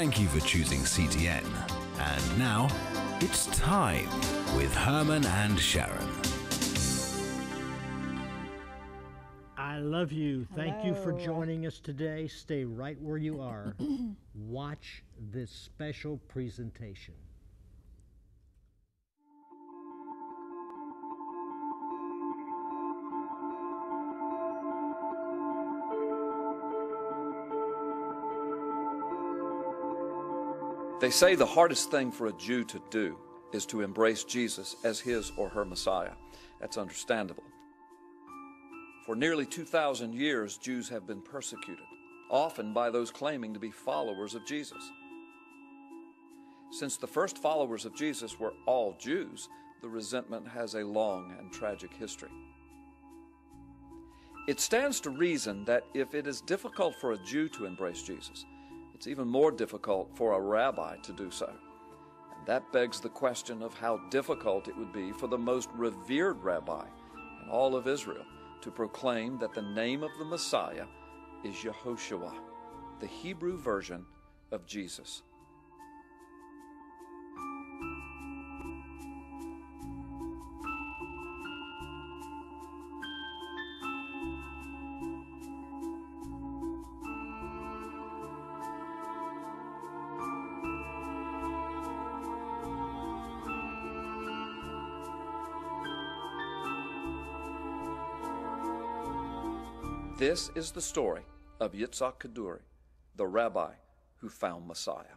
Thank you for choosing CTN. And now, it's Time with Herman and Sharon. I love you. Hello. Thank you for joining us today. Stay right where you are. Watch this special presentation. They say the hardest thing for a Jew to do is to embrace Jesus as his or her Messiah. That's understandable. For nearly 2,000 years, Jews have been persecuted, often by those claiming to be followers of Jesus. Since the first followers of Jesus were all Jews, the resentment has a long and tragic history. It stands to reason that if it is difficult for a Jew to embrace Jesus, it's even more difficult for a rabbi to do so. And that begs the question of how difficult it would be for the most revered rabbi in all of Israel to proclaim that the name of the Messiah is Yehoshua, the Hebrew version of Jesus. This is the story of Yitzhak Kaduri, the rabbi who found Messiah.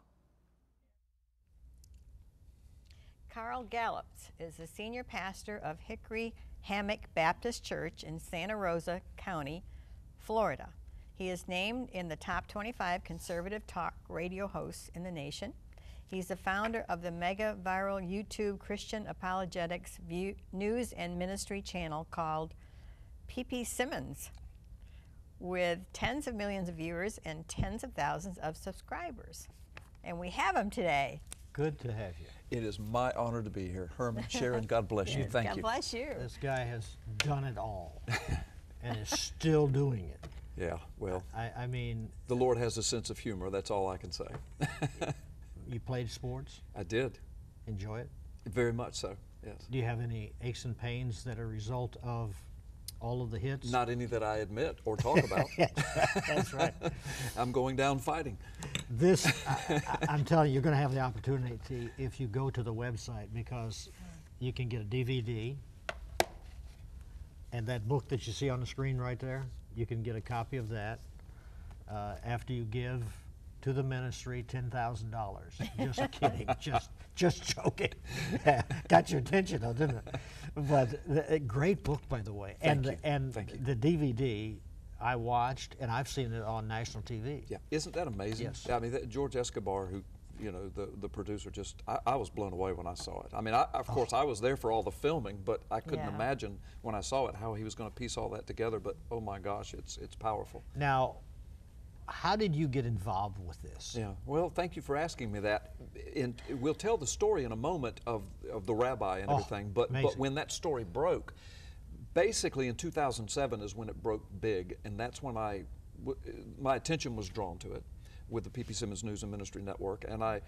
Carl Gallups is the senior pastor of Hickory Hammock Baptist Church in Santa Rosa County, Florida. He is named in the top 25 conservative talk radio hosts in the nation. He's the founder of the mega viral YouTube Christian apologetics news and ministry channel called P.P. Simmons, with tens of millions of viewers and tens of thousands of subscribers. And we have him today. Good to have you. It is my honor to be here. Herman, Sharon, God bless you. Thank you. God bless you. This guy has done it all and is still doing it. Yeah, well, I mean, the Lord has a sense of humor. That's all I can say. You played sports? I did. Enjoy it? Very much so, yes. Do you have any aches and pains that are a result of all of the hits? Not any that I admit or talk about. That's right. I'm going down fighting. This, I'm telling you, you're going to have the opportunity if you go to the website, because you can get a DVD, and that book that you see on the screen right there, you can get a copy of that after you give to the ministry $10,000. Just kidding. Just joking. Got your attention though, didn't it? But a great book, by the way. Thank you. The DVD I watched, and I've seen it on national TV. Yeah, isn't that amazing? Yes. I mean, Jorge Escobar, who, you know, the producer, just I was blown away when I saw it. I mean, of course I was there for all the filming, but I couldn't imagine when I saw it how he was going to piece all that together. But oh my gosh, it's powerful. Now, how did you get involved with this? Yeah, well, thank you for asking me that. And we'll tell the story in a moment of the rabbi and everything, but when that story broke, basically in 2007 is when it broke big, and that's when my attention was drawn to it with the P.P. Simmons News and Ministry Network. And I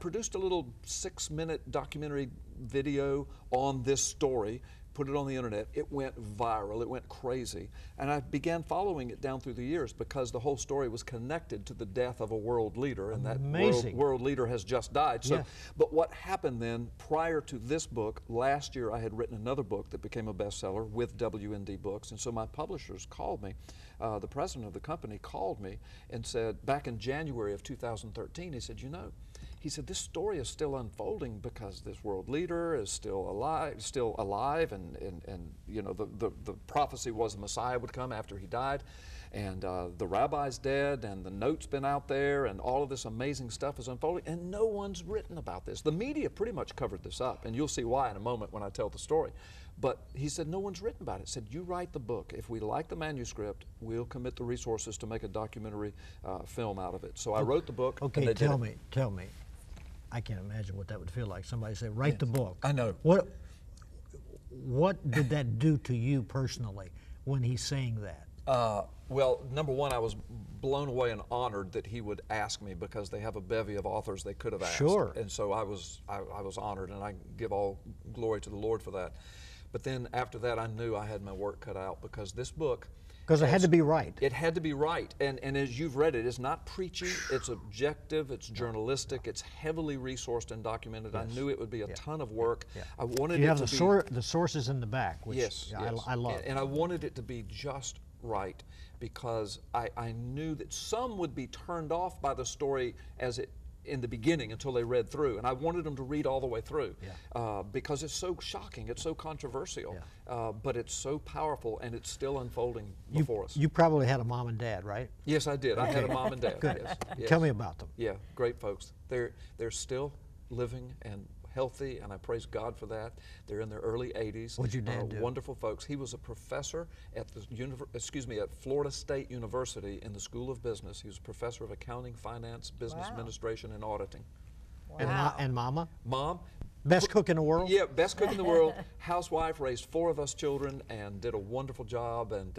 produced a little 6-minute documentary video on this story, put it on the internet. It went viral, it went crazy. And I began following it down through the years because the whole story was connected to the death of a world leader, and that world leader has just died. So, yes. But what happened then, prior to this book, last year I had written another book that became a bestseller with WND Books, and so my publishers called me. The president of the company called me and said, back in January of 2013, he said, you know, he said, this story is still unfolding because this world leader is still alive, and you know, the prophecy was the Messiah would come after he died, and the rabbi's dead, and the note's been out there, and all of this amazing stuff is unfolding, and no one's written about this. The media pretty much covered this up, and you'll see why in a moment when I tell the story. But he said, no one's written about it. He said, you write the book. If we like the manuscript, we'll commit the resources to make a documentary film out of it. So I wrote the book. Okay, tell me. I can't imagine what that would feel like. Somebody said, write the book. I know. What did that do to you personally when he's saying that? Well, number one, I was blown away and honored that he would ask me, because they have a bevy of authors they could have asked. Sure. And so I was honored, and I give all glory to the Lord for that. But then after that, I knew I had my work cut out, because this book... Because it had to be right. It had to be right. And as you've read it, it's not preachy, it's objective, it's journalistic, it's heavily resourced and documented. Yes. I knew it would be a ton of work. Yeah. I wanted it to be... You have the sources in the back, which I love. And I wanted it to be just right, because I knew that some would be turned off by the story as it in the beginning until they read through, and I wanted them to read all the way through because it's so shocking, it's so controversial, but it's so powerful, and it's still unfolding before us. You probably had a mom and dad, right? Yes, I did. I had a mom and dad. Good. Yes, yes. Tell me about them. Yeah, great folks. They're still living and healthy, and I praise God for that. They're in their early 80s. What'd your dad do? Wonderful folks. He was a professor at the at Florida State University in the School of Business. He was a professor of accounting, finance, business administration, and auditing. Wow. And Mama? Mom. Best cook in the world? Yeah, best cook in the world. Housewife, raised four of us children, and did a wonderful job, and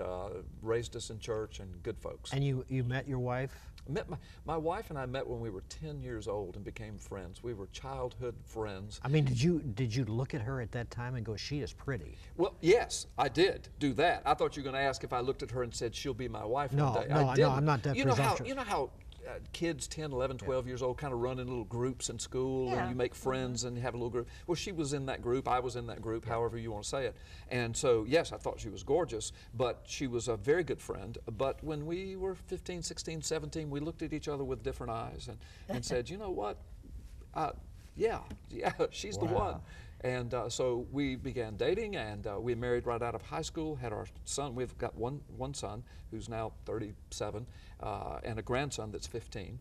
raised us in church, and good folks. And you met your wife? Met my wife and I met when we were 10 years old and became friends. We were childhood friends. I mean, did you look at her at that time and go, she is pretty? Well, yes, I did do that. I thought you were going to ask if I looked at her and said, she'll be my wife one day. No, I'm not that presumptuous. You know how kids 10, 11, 12 years old kind of run in little groups in school and you make friends and have a little group. Well, she was in that group, I was in that group, however you want to say it. And so, yes, I thought she was gorgeous, but she was a very good friend. But when we were 15, 16, 17, we looked at each other with different eyes and said, you know what, she's the one. And so we began dating, and we married right out of high school, had our son. We've got one son who's now 37 and a grandson that's 15,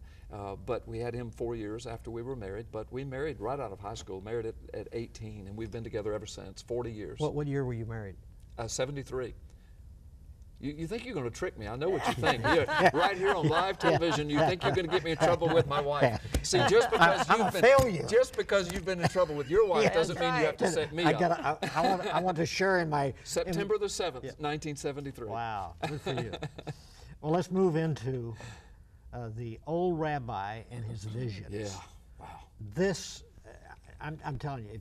but we had him 4 years after we were married. But we married right out of high school, married at 18, and we've been together ever since, 40 years. What year were you married? 73. You think you're going to trick me. I know what you think. Right here on live television, you think you're going to get me in trouble with my wife. See, just because you've been in trouble with your wife doesn't mean you have to set me up. I want to share in my... September the 7th, 1973. Wow. Good for you. Well, let's move into the old rabbi and his visions. Yeah. Wow. This, I'm telling you,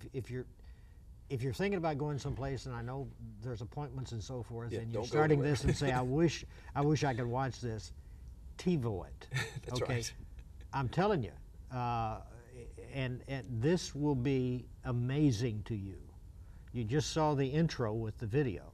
if you're thinking about going someplace, and I know there's appointments and so forth, and you're starting this and say, I wish I could watch this, TiVo it. That's right. I'm telling you, and this will be amazing to you. You just saw the intro with the video,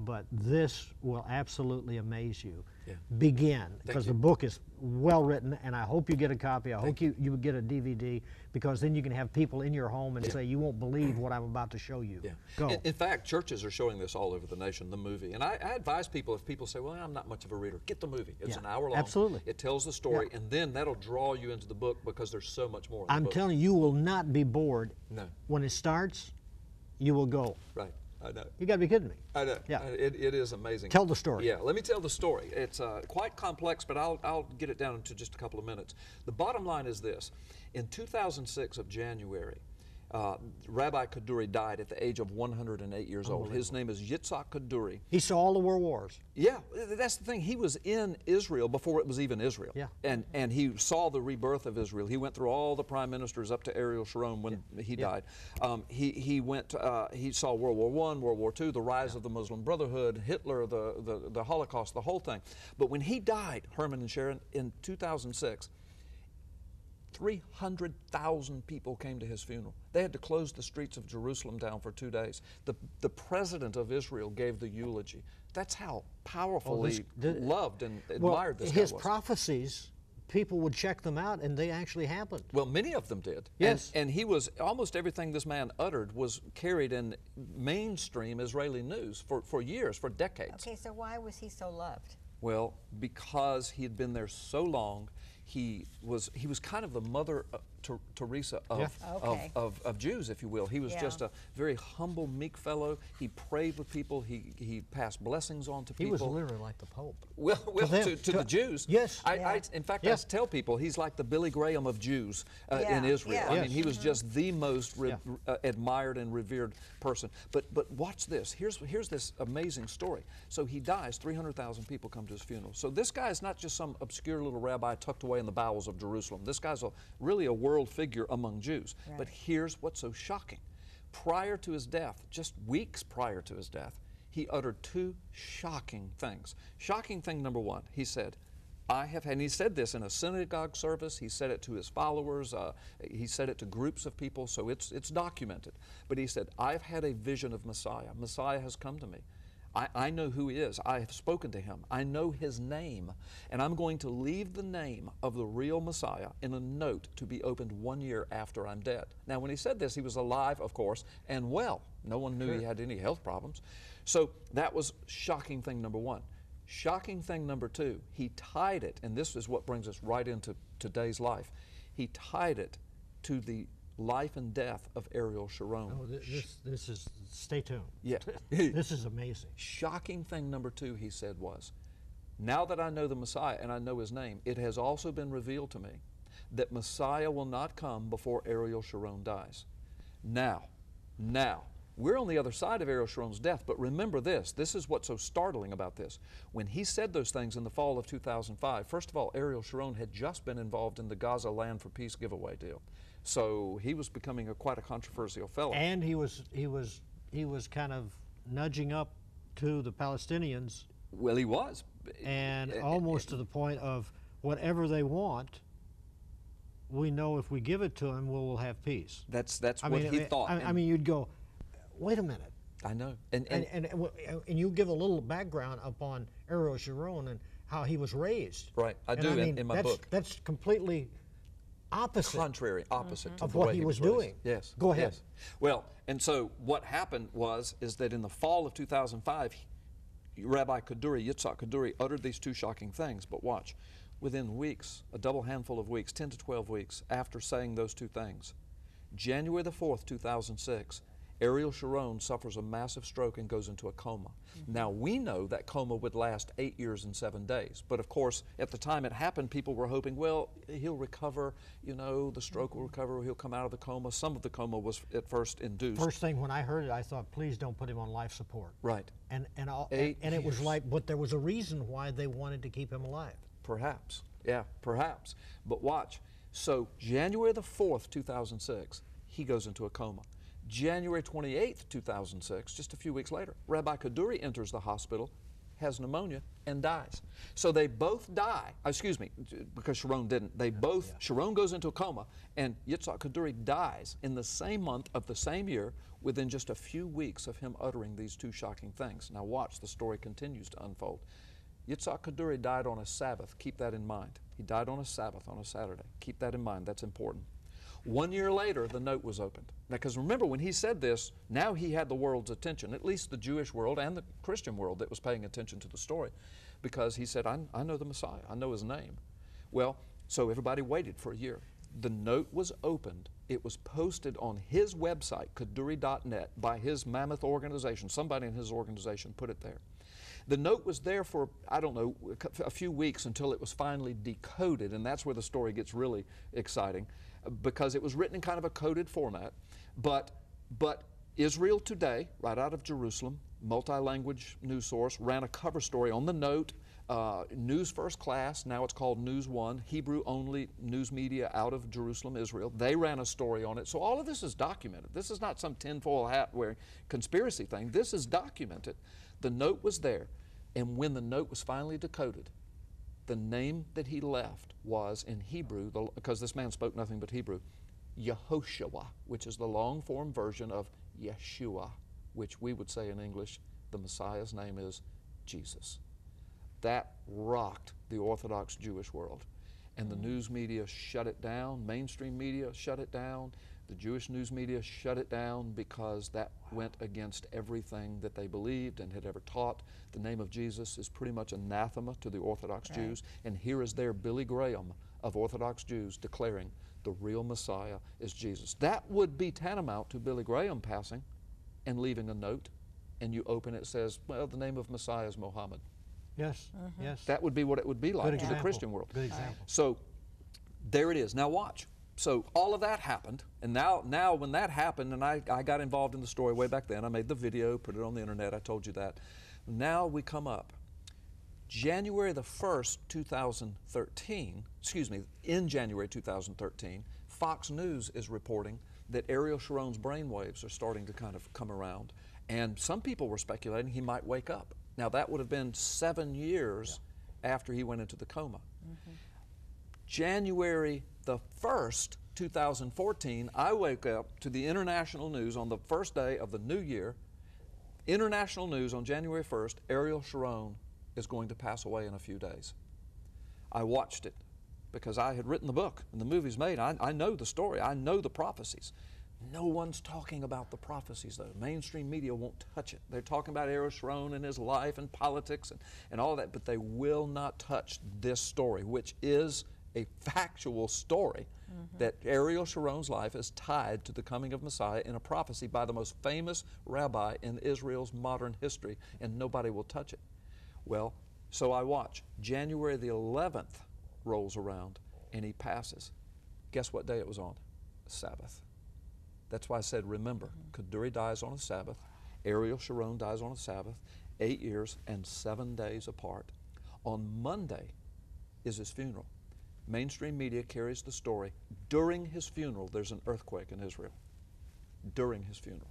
but this will absolutely amaze you. Yeah. Begin, because the book is well written, and I hope you get a copy. I hope you get a DVD, because then you can have people in your home and say, you won't believe what I'm about to show you. Yeah. Go. In fact, churches are showing this all over the nation, the movie. And I advise people, if people say, well, I'm not much of a reader, get the movie. It's an hour long. Absolutely. It tells the story, and then that'll draw you into the book, because there's so much more in the book. I'm telling you, you will not be bored. No. When it starts, you will go. Right. I know. You got to be kidding me. I know. Yeah. It is amazing. Tell the story. Yeah, let me tell the story. It's quite complex, but I'll get it down into just a couple of minutes. The bottom line is this. In 2006 of January, Rabbi Kaduri died at the age of 108 years old. His name is Yitzhak Kaduri. He saw all the world wars. Yeah, that's the thing. He was in Israel before it was even Israel. Yeah. And he saw the rebirth of Israel. He went through all the prime ministers up to Ariel Sharon when he died. He saw World War I, World War II, the rise of the Muslim Brotherhood, Hitler, the Holocaust, the whole thing. But when he died, Herman and Sharon, in 2006, 300,000 people came to his funeral. They had to close the streets of Jerusalem down for 2 days. The president of Israel gave the eulogy. That's how powerfully loved and admired this guy was. His prophecies, people would check them out, and they actually happened. Well, many of them did. Yes. And he was, almost everything this man uttered was carried in mainstream Israeli news for years, for decades. Okay, so why was he so loved? Well, because he had been there so long. He was kind of the mother Teresa of Jews, if you will. He was just a very humble, meek fellow. He prayed with people. He passed blessings on to people. He was literally like the Pope. Well, to the Jews. Yes. In fact, I tell people he's like the Billy Graham of Jews in Israel. Yeah. I mean, he was just the most admired and revered person. But watch this. Here's this amazing story. So he dies. 300,000 people come to his funeral. So this guy is not just some obscure little rabbi tucked away in the bowels of Jerusalem. This guy's really a world figure among Jews. Right. But here's what's so shocking. Prior to his death, just weeks prior to his death, he uttered two shocking things. Shocking thing number one, he said, I have, and he said this in a synagogue service, he said it to his followers, he said it to groups of people, so it's documented. But he said, I've had a vision of Messiah. Messiah has come to me. I know who he is. I have spoken to him. I know his name. And I'm going to leave the name of the real Messiah in a note to be opened 1 year after I'm dead. Now, when he said this, he was alive, of course, and well. No one knew he had any health problems. So that was shocking thing number one. Shocking thing number two, he tied it, and this is what brings us right into today's life. He tied it to the life and death of Ariel Sharon. Oh, this is, stay tuned. Yeah. This is amazing. Shocking thing number two, he said, was, now that I know the Messiah and I know his name, it has also been revealed to me that Messiah will not come before Ariel Sharon dies. Now, we're on the other side of Ariel Sharon's death, but remember this. This is what's so startling about this. When he said those things in the fall of 2005, first of all, Ariel Sharon had just been involved in the Gaza Land for Peace giveaway deal. So he was becoming quite a controversial fellow. And he was kind of nudging up to the Palestinians. Well, he was. And almost to the point of whatever they want, we know if we give it to them, we'll have peace. That's what he thought. I mean, you'd go, wait a minute. I know. And you give a little background upon Ariel Sharon and how he was raised. Right, I do in my book. That's completely opposite. Contrary, opposite to of what he was doing. Yes. Go ahead. Yes. Well, and so what happened is that in the fall of 2005, Rabbi Kaduri, Yitzhak Kaduri, uttered these two shocking things. But watch, within weeks, a double handful of weeks, 10 to 12 weeks after saying those two things, January the 4th, 2006, Ariel Sharon suffers a massive stroke and goes into a coma. Now, we know that coma would last 8 years and 7 days. But of course, at the time it happened, people were hoping, well, he'll recover, you know, the stroke will recover, he'll come out of the coma. Some of the coma was at first induced. First thing, when I heard it, I thought, please don't put him on life support. Right. And it was like, but there was a reason why they wanted to keep him alive. Perhaps, yeah, perhaps. But watch, so January the 4th, 2006, he goes into a coma. January 28th, 2006, just a few weeks later, Rabbi Kaduri enters the hospital, has pneumonia, and dies. So they both die, excuse me, because Sharon didn't. They both, Sharon goes into a coma, and Yitzhak Kaduri dies in the same month of the same year within just a few weeks of him uttering these two shocking things. Now watch, the story continues to unfold. Yitzhak Kaduri died on a Sabbath. Keep that in mind. He died on a Sabbath, on a Saturday. Keep that in mind. That's important. 1 year later, the note was opened. Now, because remember, when he said this, now he had the world's attention, at least the Jewish world and the Christian world that was paying attention to the story, because he said, I know the Messiah. I know his name. Well, so everybody waited for a year. The note was opened. It was posted on his website, Kaduri.net, by his mammoth organization. Somebody in his organization put it there. The note was there for, I don't know, a few weeks until it was finally decoded, and that's where the story gets really exciting, because it was written in kind of a coded format. But Israel Today, right out of Jerusalem, multi-language news source, ran a cover story on the note, News First Class, now it's called News One, Hebrew-only news media out of Jerusalem, Israel. They ran a story on it. So all of this is documented. This is not some tinfoil hat wearing conspiracy thing. This is documented. The note was there, and when the note was finally decoded, the name that he left was, in Hebrew, because this man spoke nothing but Hebrew, Yehoshua, which is the long-form version of Yeshua, which we would say in English, the Messiah's name is Jesus. That rocked the Orthodox Jewish world. And the news media shut it down, mainstream media shut it down, the Jewish news media shut it down because that went against everything that they believed and had ever taught. The name of Jesus is pretty much anathema to the Orthodox Jews. And here is their Billy Graham of Orthodox Jews declaring the real Messiah is Jesus. That would be tantamount to Billy Graham passing and leaving a note, and you open it, it says, well, the name of Messiah is Mohammed. Yes, yes. That would be what it would be like to the Christian world. Good example. So there it is. Now watch. So all of that happened, and now when that happened, and I got involved in the story way back then. I made the video, put it on the internet, I told you that. Now we come up. January the 1st, 2013, excuse me, in January 2013, Fox News is reporting that Ariel Sharon's brainwaves are starting to kind of come around, and some people were speculating he might wake up. Now that would have been 7 years after he went into the coma. January the 1st, 2014, I wake up to the international news on the first day of the new year. International news on January 1st, Ariel Sharon is going to pass away in a few days. I watched it because I had written the book and the movie's made. I know the story. I know the prophecies. No one's talking about the prophecies, though. Mainstream media won't touch it. They're talking about Ariel Sharon and his life and politics and all that, but they will not touch this story, which is a factual story that Ariel Sharon's life is tied to the coming of Messiah in a prophecy by the most famous rabbi in Israel's modern history, and nobody will touch it. Well, so I watch. January the 11th rolls around, and he passes. Guess what day it was on? Sabbath. That's why I said, remember, Kaduri dies on a Sabbath. Ariel Sharon dies on a Sabbath, 8 years and 7 days apart. On Monday is his funeral. Mainstream media carries the story. During his funeral, there's an earthquake in Israel. During his funeral.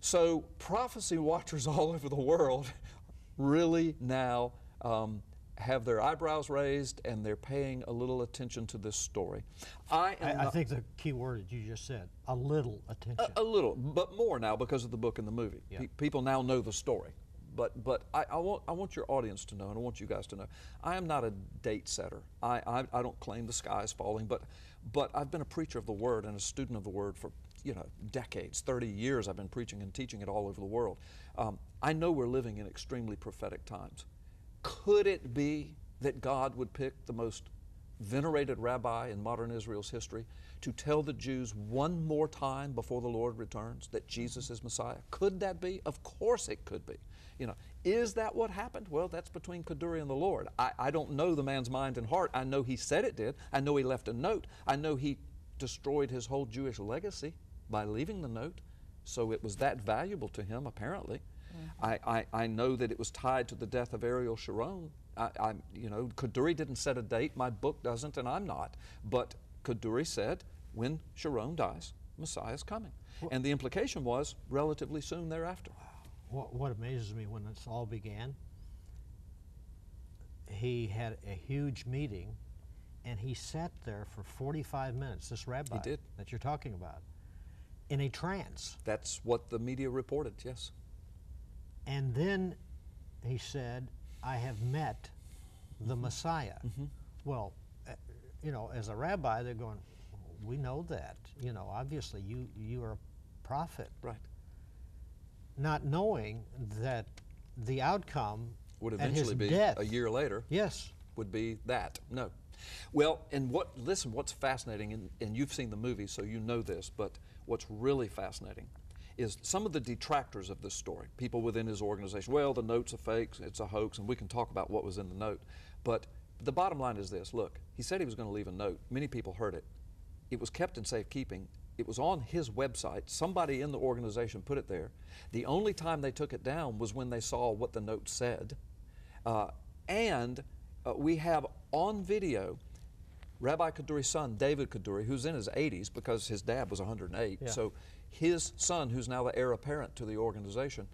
So prophecy watchers all over the world really now have their eyebrows raised, and they're paying a little attention to this story. I think the key word that you just said, a little attention. A little, but more now because of the book and the movie. Yeah. People now know the story. But I want your audience to know, and I want you guys to know, I am not a date setter. I don't claim the sky is falling, but I've been a preacher of the Word and a student of the Word for, you know, decades, 30 years I've been preaching and teaching it all over the world. I know we're living in extremely prophetic times. Could it be that God would pick the most venerated rabbi in modern Israel's history to tell the Jews one more time before the Lord returns that Jesus is Messiah? Could that be? Of course it could be. You know, is that what happened? Well, that's between Kaduri and the Lord. I don't know the man's mind and heart. I know he said it did. I know he left a note. I know he destroyed his whole Jewish legacy by leaving the note, so it was that valuable to him, apparently. I know that it was tied to the death of Ariel Sharon. You know, Kaduri didn't set a date, my book doesn't, and I'm not. But Kaduri said, when Sharon dies, Messiah's coming. Well, and the implication was relatively soon thereafter. What amazes me, when this all began, he had a huge meeting, and he sat there for 45 minutes, this rabbi that you're talking about, in a trance. That's what the media reported, yes. And then he said, I have met the Messiah. Well, you know, as a rabbi, they're going, we know that. You know, obviously, you are a prophet. Right. Not knowing that the outcome would eventually be death, a year later. Yes. Would be that. No. Well, and what? Listen, what's fascinating, and you've seen the movie, so you know this, but what's really fascinating is some of the detractors of this story, people within his organization, well, the note's a fake, it's a hoax, and we can talk about what was in the note. But the bottom line is this, look, he said he was going to leave a note. Many people heard it. It was kept in safekeeping. It was on his website. Somebody in the organization put it there. The only time they took it down was when they saw what the note said. We have on video Rabbi Kaduri's son, David Kaduri, who's in his 80s because his dad was 108. Yeah. So his son, who's now the heir apparent to the organization,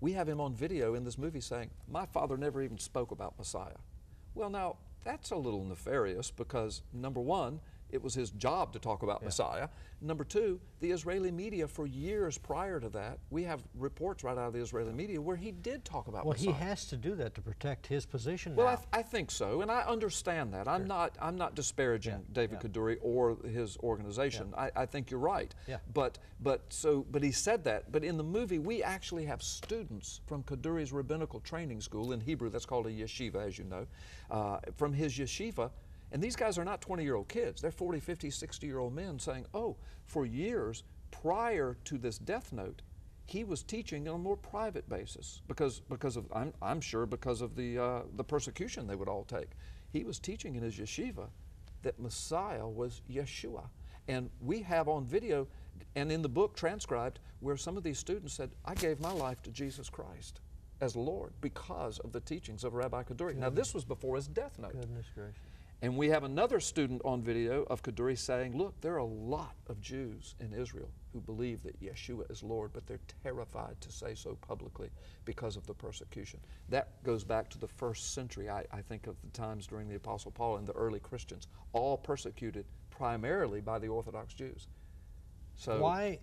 we have him on video in this movie saying, my father never even spoke about Messiah. Well, now, that's a little nefarious because, number one, it was his job to talk about Messiah. Number two, the Israeli media for years prior to that, we have reports right out of the Israeli media where he did talk about Messiah. Well, he has to do that to protect his position now. Well, I think so, and I understand that. Sure. I'm not disparaging David Kaduri or his organization. I think you're right. Yeah. But he said that. But in the movie, we actually have students from Kaduri's rabbinical training school, in Hebrew that's called a yeshiva, as you know, from his yeshiva, And these guys are not 20-year-old kids. They're 40, 50, 60-year-old men saying, oh, for years prior to this death note, he was teaching on a more private basis because of the persecution they would all take. He was teaching in his yeshiva that Messiah was Yeshua. And we have on video and in the book transcribed where some of these students said, I gave my life to Jesus Christ as Lord because of the teachings of Rabbi Kaduri. Now this was before his death note. Goodness gracious. And we have another student on video of Kaduri saying, look, there are a lot of Jews in Israel who believe that Yeshua is Lord, but they're terrified to say so publicly because of the persecution. That goes back to the first century, I think, of the times during the Apostle Paul and the early Christians, all persecuted primarily by the Orthodox Jews. So, I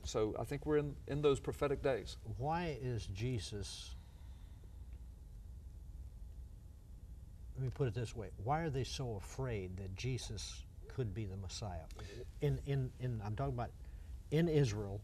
think we're in those prophetic days. Why is Jesus... Let me put it this way. Why are they so afraid that Jesus could be the Messiah? I'm talking about in Israel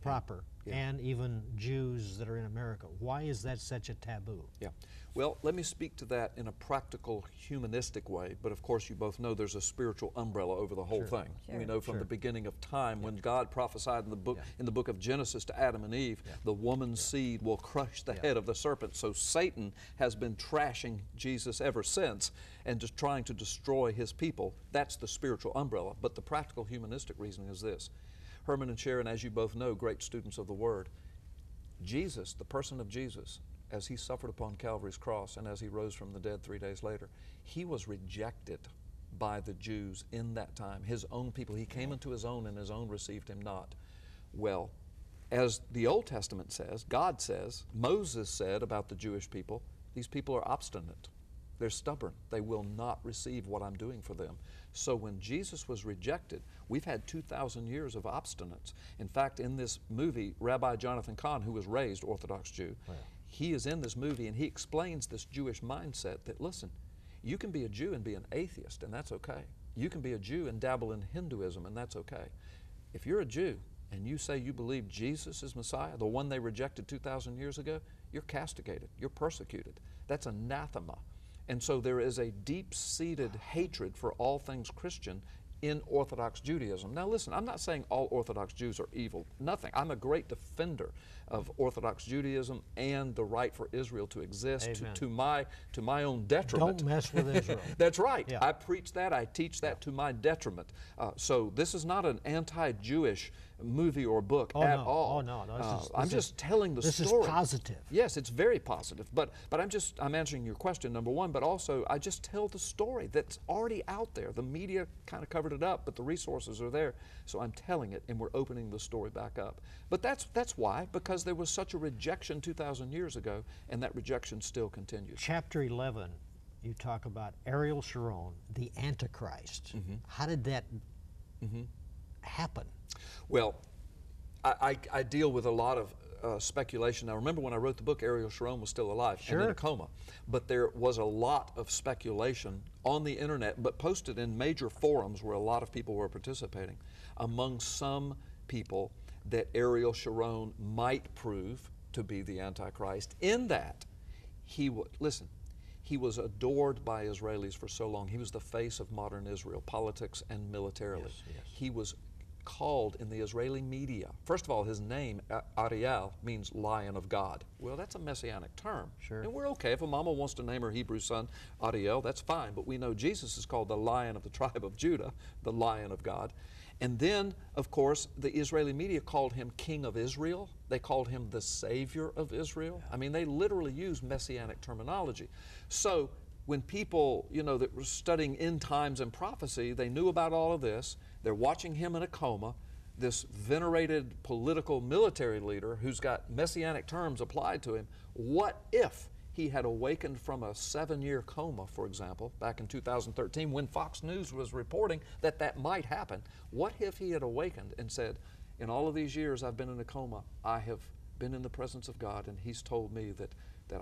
proper, and even Jews that are in America. Why is that such a taboo? Yeah. Well, let me speak to that in a practical, humanistic way, but of course you both know there's a spiritual umbrella over the whole thing. Sure. We know from the beginning of time when God prophesied in the book of Genesis to Adam and Eve, the woman's seed will crush the head of the serpent. So Satan has been trashing Jesus ever since and just trying to destroy his people. That's the spiritual umbrella. But the practical humanistic reasoning is this. Herman and Sharon, as you both know, great students of the Word, Jesus, the person of Jesus, as he suffered upon Calvary's cross and as he rose from the dead 3 days later, he was rejected by the Jews in that time, his own people. He came into his own and his own received him not. Well, as the Old Testament says, God says, Moses said about the Jewish people, these people are obstinate. They're stubborn. They will not receive what I'm doing for them. So when Jesus was rejected, we've had 2,000 years of obstinance. In fact, in this movie, Rabbi Jonathan Kahn, who was raised Orthodox Jew, he is in this movie and he explains this Jewish mindset that, listen, you can be a Jew and be an atheist and that's okay. You can be a Jew and dabble in Hinduism and that's okay. If you're a Jew and you say you believe Jesus is Messiah, the one they rejected 2,000 years ago, you're castigated, you're persecuted. That's anathema. And so there is a deep-seated hatred for all things Christian in Orthodox Judaism. Now listen, I'm not saying all Orthodox Jews are evil, nothing. I'm a great defender of Orthodox Judaism and the right for Israel to exist to my own detriment. Don't mess with Israel. That's right. Yeah. I preach that, I teach that to my detriment. So this is not an anti-Jewish movie or book at all. Oh no, no. I'm just telling the story. This is positive. Yes, it's very positive. But I'm answering your question, number one, but also I just tell the story that's already out there. The media kind of covered it up, but the resources are there. So I'm telling it and we're opening the story back up. But that's why, because there was such a rejection 2,000 years ago and that rejection still continues. Chapter 11, you talk about Ariel Sharon, the Antichrist. Mm-hmm. How did that happen? Well, I deal with a lot of speculation. Now, remember when I wrote the book, Ariel Sharon was still alive and in a coma. But there was a lot of speculation on the internet, but posted in major forums where a lot of people were participating, among some people that Ariel Sharon might prove to be the Antichrist in that he would, listen, he was adored by Israelis for so long. He was the face of modern Israel, politics and militarily. Yes, yes. He was called in the Israeli media. First of all, his name, Ariel, means Lion of God. Well, that's a messianic term. Sure. And we're okay. If a mama wants to name her Hebrew son Ariel, that's fine. But we know Jesus is called the Lion of the tribe of Judah, the Lion of God. And then, of course, the Israeli media called him King of Israel. They called him the Savior of Israel. Yeah. I mean, they literally use messianic terminology. So when people, you know, that were studying end times and prophecy, they knew about all of this. They're watching him in a coma, this venerated political military leader who's got messianic terms applied to him. What if he had awakened from a 7-year coma, for example, back in 2013 when Fox News was reporting that that might happen? What if he had awakened and said, in all of these years I've been in a coma, I have been in the presence of God and he's told me that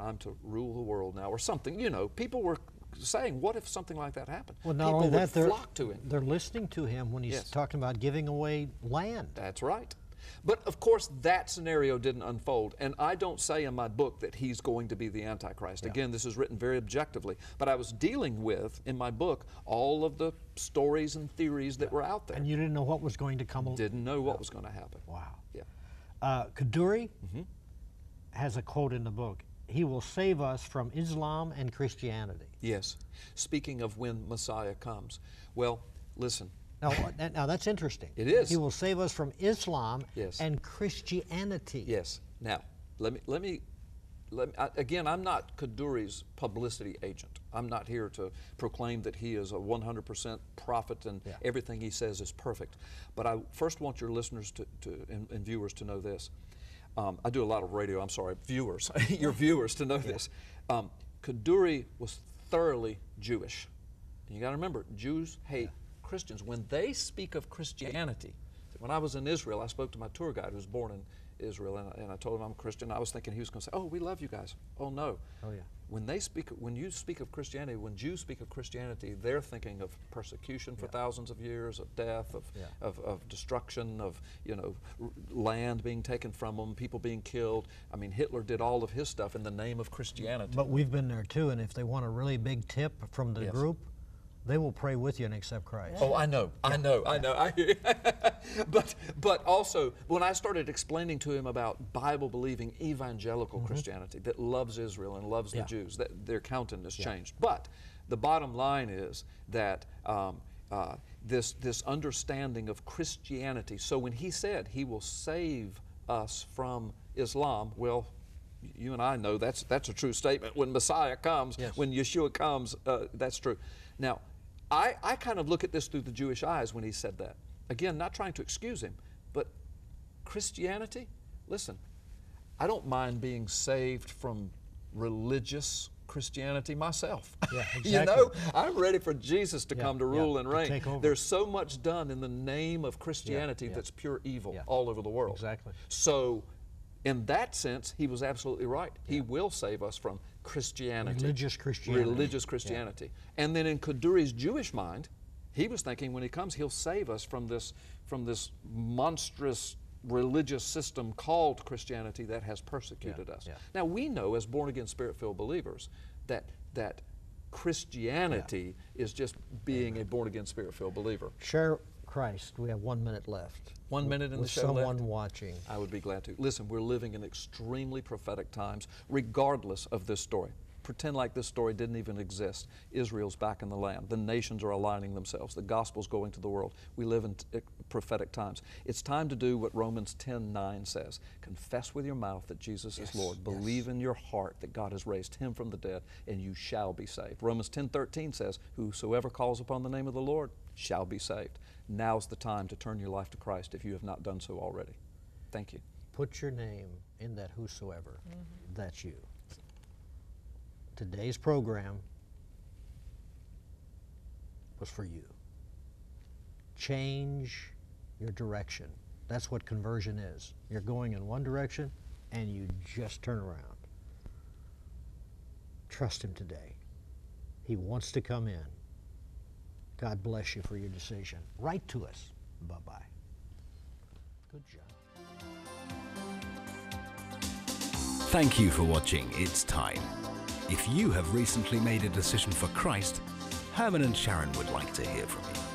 I'm to rule the world now, or something, you know, people were saying, what if something like that happened? Well, not only that, they're listening to him when he's talking about giving away land. That's right. But of course, that scenario didn't unfold. And I don't say in my book that he's going to be the Antichrist. Yeah. Again, this is written very objectively. But I was dealing with, in my book, all of the stories and theories that were out there. And you didn't know what was going to come along? Didn't know what was going to happen. Wow. Yeah. Kaduri has a quote in the book. He will save us from Islam and Christianity. Yes. Speaking of when Messiah comes. Well, listen. Now that's interesting. It is. He will save us from Islam and Christianity. Yes. Now, again, I'm not Kaduri's publicity agent. I'm not here to proclaim that he is a 100% prophet and everything he says is perfect. But I first want your listeners and viewers to know this. I do a lot of radio, I'm sorry, viewers, your viewers to know this. Kaduri was thoroughly Jewish. And you got to remember, Jews hate Christians. When they speak of Christianity, when I was in Israel, I spoke to my tour guide who was born in Israel, and I told him I'm a Christian. I was thinking he was going to say, oh, we love you guys. Oh, no. Oh, yeah. When you speak of Christianity, when Jews speak of Christianity, they're thinking of persecution for thousands of years, of death, of destruction, of land being taken from them, people being killed. I mean, Hitler did all of his stuff in the name of Christianity. But we've been there too, and if they want a really big tip from the group, they will pray with you and accept Christ. Oh, I know, I know, I know. But also, when I started explaining to him about Bible-believing evangelical Christianity that loves Israel and loves the Jews, that their countenance changed. But the bottom line is that this understanding of Christianity. So when he said he will save us from Islam, well, you and I know that's a true statement. When Messiah comes, when Yeshua comes, that's true. Now, I kind of look at this through the Jewish eyes when he said that. Again, not trying to excuse him, but Christianity, listen, I don't mind being saved from religious Christianity myself. Yeah, exactly. I'm ready for Jesus to come to rule and reign. Take over. There's so much done in the name of Christianity that's pure evil all over the world. Exactly. So, in that sense, he was absolutely right. He will save us from Christianity. Religious Christianity. Religious Christianity. Yeah. And then in Kaduri's Jewish mind, he was thinking when he comes, he'll save us from this monstrous religious system called Christianity that has persecuted us. Yeah. Now, we know as born-again, spirit-filled believers that Christianity is just being a born-again, spirit-filled believer. Share Christ. We have 1 minute left. 1 minute in the show left. With someone watching. I would be glad to. Listen, we're living in extremely prophetic times, regardless of this story. Pretend like this story didn't even exist. Israel's back in the land. The nations are aligning themselves. The gospel's going to the world. We live in prophetic times. It's time to do what Romans 10:9 says. Confess with your mouth that Jesus is Lord. Believe in your heart that God has raised him from the dead, and you shall be saved. Romans 10:13 says, whosoever calls upon the name of the Lord shall be saved. Now's the time to turn your life to Christ if you have not done so already. Thank you. Put your name in that whosoever. That's you. Today's program was for you. Change your direction. That's what conversion is. You're going in one direction and you just turn around. Trust him today. He wants to come in. God bless you for your decision. Write to us. Bye-bye. Good job. Thank you for watching It's Time. If you have recently made a decision for Christ, Herman and Sharon would like to hear from you.